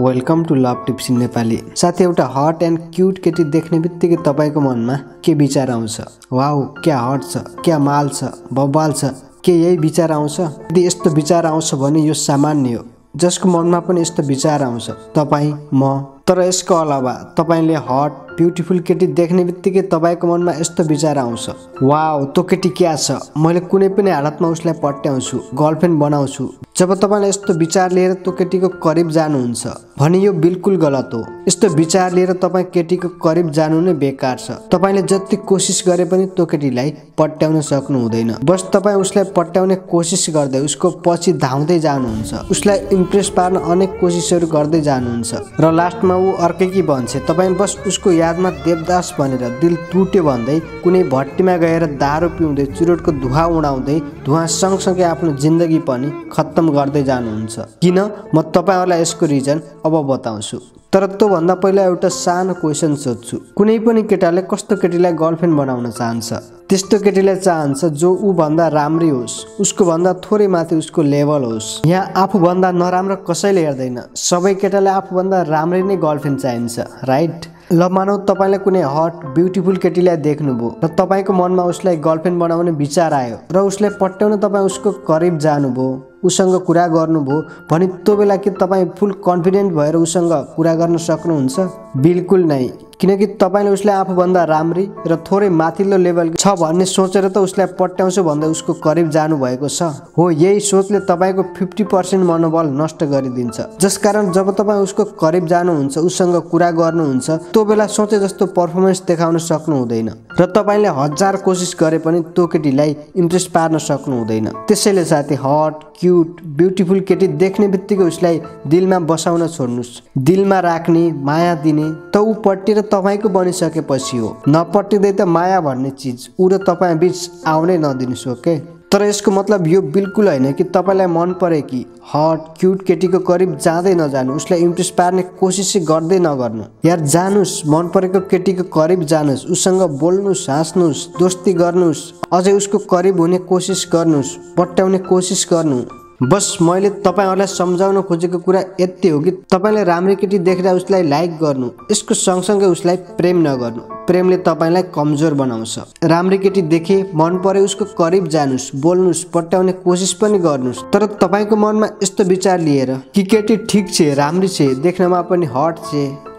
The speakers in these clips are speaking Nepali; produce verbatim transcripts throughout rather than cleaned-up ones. Welcome to love tips in Nepali. साथै एउटा हट एन्ड क्यूट केटी देख्ने बित्तिकै तपाईको मनमा के विचार आउँछ? वाउ, क्या हट छ, क्या माल छ, बब्बाल छ, के यही विचार आउँछ? यदि यस्तो विचार आउँछ भने यो सामान्य हो। जसको मनमा पनि यस्तो विचार आउँछ, तपाई म। तर यसको अलावा तपाईले हट ब्युटिफुल केटी देख्ने बित्तिकै तपाईको मनमा यस्तो विचार आउँछ, वाउ त्यो केटी क्या छ, मैले कुनै पनि हालतमा उसलाई पट्याउँछु, गर्लफ्रेन्ड बनाउँछु। जब तपाईले यस्तो विचार लिएर त्यो केटीको करिब जानुहुन्छ भने यो बिल्कुल गलत हो। यस्तो विचार लिएर तपाई केटीको करिब जानु नै बेकार छ। तपाईले जति कोसिस गरे पनि त्यो केटीलाई पट्याउन सक्नु हुँदैन। बस तपाई उसलाई पट्याउने कोसिस गर्दै, उसको पछि धाउँदै जानुहुन्छ, उसलाई इम्प्रेस पार्न अनेक कोसिसहरू गर्दै जानुहुन्छ र लास्टमा ऊ अर्कैकी बन्छ। तपाई बस उसको यादमा देवदास भनेर दिल टुट्यो भन्दै कुनै भट्टीमा गएर दारू पिउँदै, चुरोटको धुवा उडाउँदै, धुवा सँगसँगै आफ्नो जिन्दगी पनि खत्तम गर्दै जानुहुन्छ। किन? म तपाईहरुलाई यसको रिजन अब बताउँछु, तर त्योभन्दा पहिला एउटा सानो क्वेसन सोध्छु। कुनै पनि केटाले कस्तो केटीलाई गर्लफ्रेन्ड बनाउन चाहन्छ? त्यस्तो केटीलाई चाहन्छ जो ऊ भन्दा राम्री होस्, उसको भन्दा थोरै माथि उसको लेभल होस्। यहाँ आफू भन्दा नराम्रो कसैले हेर्दैन, सबै केटाले आफू भन्दा राम्री नै गर्लफ्रेन्ड चाहिन्छ, राइट? ल मानौ तपाईले कुनै हट ब्युटिफुल केटीलाई देख्नुभयो र तपाईको मनमा उसलाई गर्लफ्रेन्ड बनाउने विचार आयो र उसलाई पट्याउन तपाई उसको करिब जानुभयो, उसँग कुरा गर्नुभयो भने त्यो बेला के तपाई फुल कन्फिडेन्ट भएर उसँग कुरा गर्न सक्नुहुन्छ? बिल्कुल नै। किनकि तपाईले उसलाई आफू भन्दा राम्री र थोरै माथिल्लो लेभल छ भन्ने सोचेर त उसलाई पट्याउँछु भन्दा उसको करिब जानु भएको छ। हो, यही सोचले तपाईको पचास प्रतिशत मनोबल नष्ट गरिदिन्छ। जसकारण जब तपाई उसको करिब जानुहुन्छ, उसँग कुरा गर्नुहुन्छ, त्यो बेला सोचे जस्तो परफर्मेन्स देखाउन सक्नु हुँदैन र तपाईले हजार कोसिस गरे पनि त्यो केटीलाई इम्प्रेस पार्न सक्नु हुँदैन। त्यसैले साथी, हट क्यूट ब्युटिफुल केटी देख्ने बित्तिकै उसलाई दिलमा बसाउन छोड्नुस्। दिलमा राख्ने, माया दिने त ऊ पट्टेर तपाईको बनिसकेपछि हो, नपट्टिँदै त माया भन्ने चीज ऊ र तपाईँ बीच आउनै नदिनुस्, ओके? तर यसको मतलब यो बिल्कुल होइन कि तपाईलाई मन परे कि हट क्यूट केटीको करिब जाँदै नजानु, उसलाई इम्प्रेस पार्ने कोसिस गर्दै नगर्नु। यार जानुस्, मन परेको केटीको करिब जानुस्, उसँग बोल्नुस्, हाँस्नुस्, दोस्ती गर्नुस्, अझै उसको करिब हुने कोसिस गर्नुस्, पट्याउने कोसिस गर्नु। बस मैले तपाईहरुलाई सम्झाउन खोजेको कुरा यति हो कि तपाईले राम्रो केटी देखेर उसलाई लाइक गर्नु, यसको सँगसँगै उसलाई प्रेम नगर्नु। प्रेमले तपाईलाई कमजोर बनाउँछ। राम्रो केटी देखे, मन परे उसको करिब जानुस्, बोल्नुस्, पट्याउने कोसिस पनि गर्नुस्। तर तपाईको मनमा यस्तो विचार लिएर कि केटी ठीक छ, राम्रो छ, देख्नमा पनि हट छ,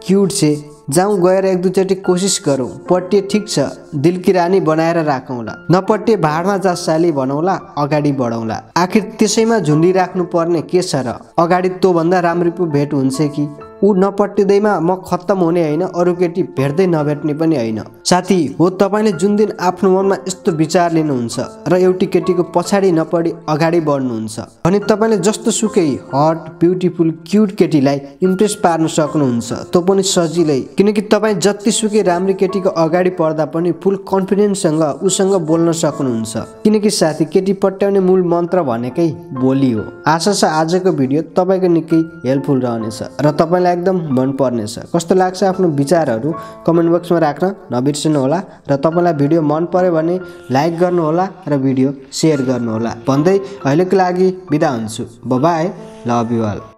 क्यूट छ, जाउँ गएर एक दुईचोटि कोसिस गरौँ, पट्टे ठिक छ, दिल की रानी बनाएर राखौँला, नपट्टे भाडमा जासाली बनाउँला, अगाडि बढौँला। आखिर त्यसैमा झुन्डी राख्नु पर्ने के छ र? अगाडि त्यो भन्दा राम्रो पो भेट हुन्छ कि? ऊ नपट्टिँदैमा म खत्तम हुने होइन, अरू केटी भेट्दै नभेट्ने पनि होइन। साथी, हो तपाईले जुन दिन आफ्नो मनमा यस्तो विचार लिनुहुन्छ र एउटी केटीको पछाडि नपडी अगाडि बढ्नुहुन्छ भने तपाईले जस्तो सुकै हट ब्युटिफुल क्यूट केटीलाई इम्प्रेस पार्न सक्नुहुन्छ, त्यो पनि सजिलै। किनकि तपाईँ जति सुकै राम्रो केटीको अगाडि पर्दा पनि फुल कन्फिडेन्ससँग उसँग बोल्न सक्नुहुन्छ। किनकि साथी, केटी पट्याउने मूल मन्त्र भनेकै बोली हो। आशा छ आजको भिडियो तपाईँको निकै हेल्पफुल रहनेछ र तपाईँ एकदम मन पर्नेछ। कस्तो लाग्छ आफ्नो विचारहरू कमेन्ट बक्समा राख्न नबिर्सनु होला र तपाईलाई भिडियो मन पर्यो भने लाइक गर्नु होला र भिडियो सेयर गर्नु होला भन्दै अहिलेको लागि बिदा हुन्छु। Bye bye, love you all.